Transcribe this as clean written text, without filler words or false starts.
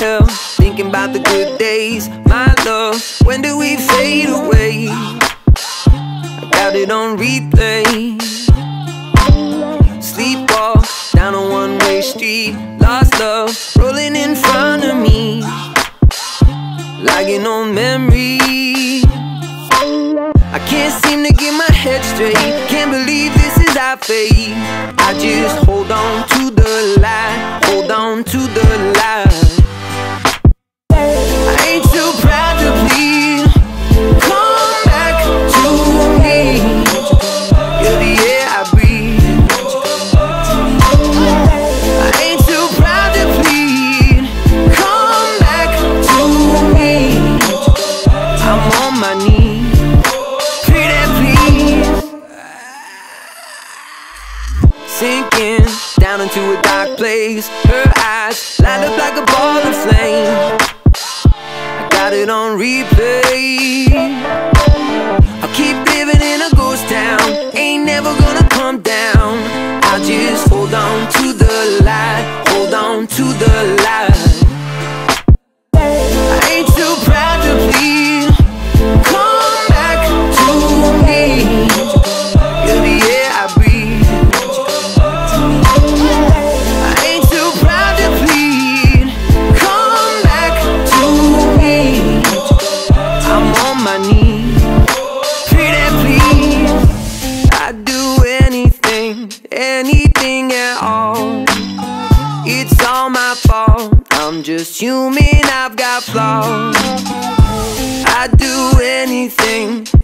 hell, thinking about the good days. My love, when do we fade away? I got it on replay. Sleepwalk down a one-way street. Lost love rolling in front of me, lagging on memory. I can't seem to get my head straight. Can't believe this is our fate. I just hold on to the light, hold on to the light. I ain't too proud to please. Come back to me. You're the air I breathe. I ain't too proud to plead. Come back to me. I'm on my knees. Sinking down into a dark place. Her eyes light up like a ball of flame. I got it on replay. I'll keep living in a ghost town, ain't never gonna come down. I'll just hold on to the light, hold on to the light. Anything at all, it's all my fault. I'm just human, I've got flaws. I'd do anything.